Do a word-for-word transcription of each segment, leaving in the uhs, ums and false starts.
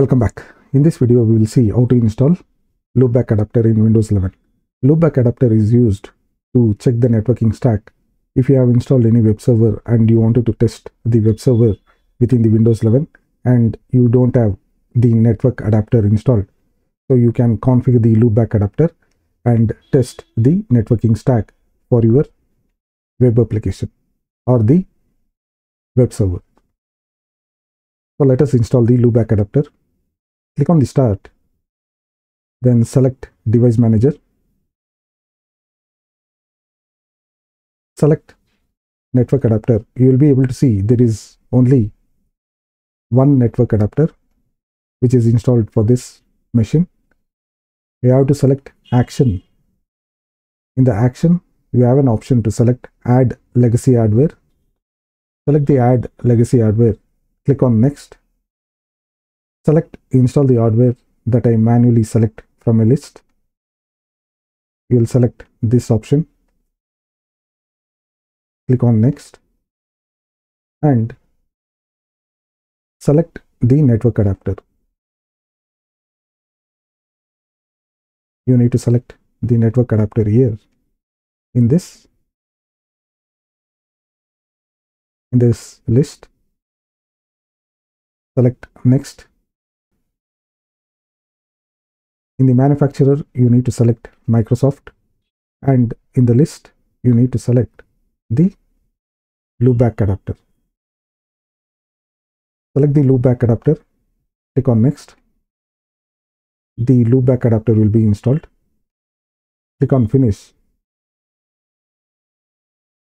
Welcome back. In this video we will see how to install Loop Back Adapter in Windows eleven. Loop Back Adapter is used to check the networking stack. If you have installed any web server and you wanted to test the web server within the Windows eleven and you don't have the network adapter installed, so you can configure the Loop Back Adapter and test the networking stack for your web application or the web server. So let us install the Loop Back Adapter. Click on the start, then select device manager, select network adapter. You will be able to see there is only one network adapter which is installed for this machine. We have to select action. In the action you have an option to select add legacy hardware. Select the add legacy hardware, click on next. Select install the hardware that I manually select from a list. You will select this option. Click on next and select the network adapter. You need to select the network adapter here in this in this list. Select next. In the manufacturer, you need to select Microsoft, and in the list, you need to select the Loop Back Adapter. Select the Loop Back Adapter, click on next. The Loop Back Adapter will be installed. Click on finish.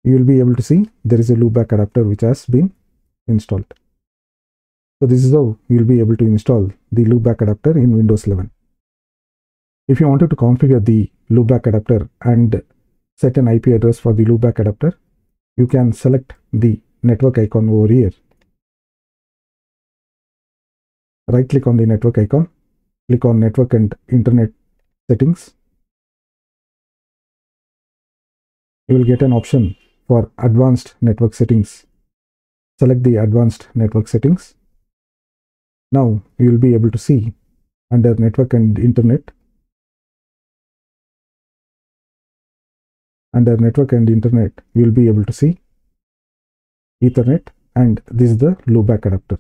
You will be able to see there is a Loop Back Adapter which has been installed. So this is how you will be able to install the Loop Back Adapter in Windows eleven. If you wanted to configure the Loop Back Adapter and set an I P address for the Loop Back Adapter, you can select the network icon over here. Right click on the network icon, click on network and internet settings. You will get an option for advanced network settings. Select the advanced network settings. Now you will be able to see under network and internet, under network and internet you will be able to see Ethernet, and this is the Loop Back Adapter.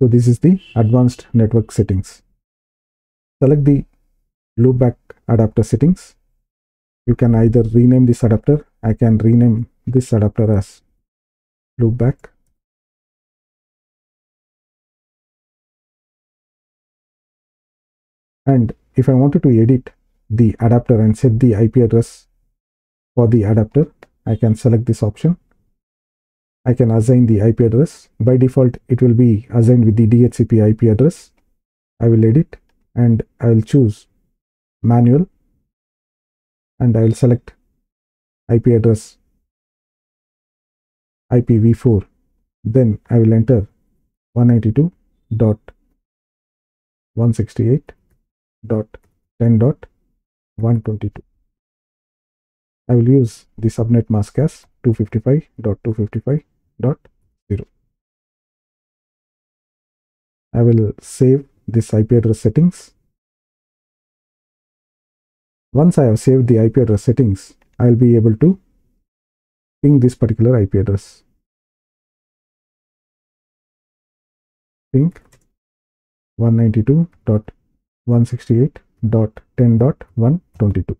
So this is the advanced network settings. Select the Loop Back Adapter settings. You can either rename this adapter. I can rename this adapter as Loop Back. And if I wanted to edit the adapter and set the I P address for the adapter, I can select this option. I can assign the I P address. By default it will be assigned with the D H C P I P address. I will edit and I will choose manual and I will select I P address I P v four. Then I will enter one ninety-two dot one sixty-eight dot ten dot one twenty-two. I will use the subnet mask as two fifty-five dot two fifty-five dot zero. I will save this I P address settings. Once I have saved the I P address settings, I will be able to ping this particular I P address. Ping one ninety-two dot one sixty-eight dot ten dot one twenty-two.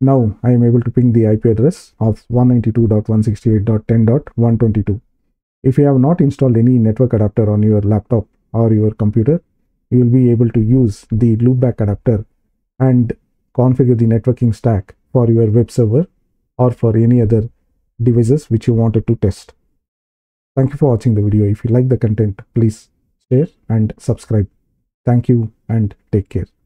Now I am able to ping the I P address of one ninety-two dot one sixty-eight dot ten dot one twenty-two. If you have not installed any network adapter on your laptop or your computer, you will be able to use the Loop Back Adapter and configure the networking stack for your web server or for any other devices which you wanted to test. Thank you for watching the video. If you like the content, please share and subscribe. Thank you and take care.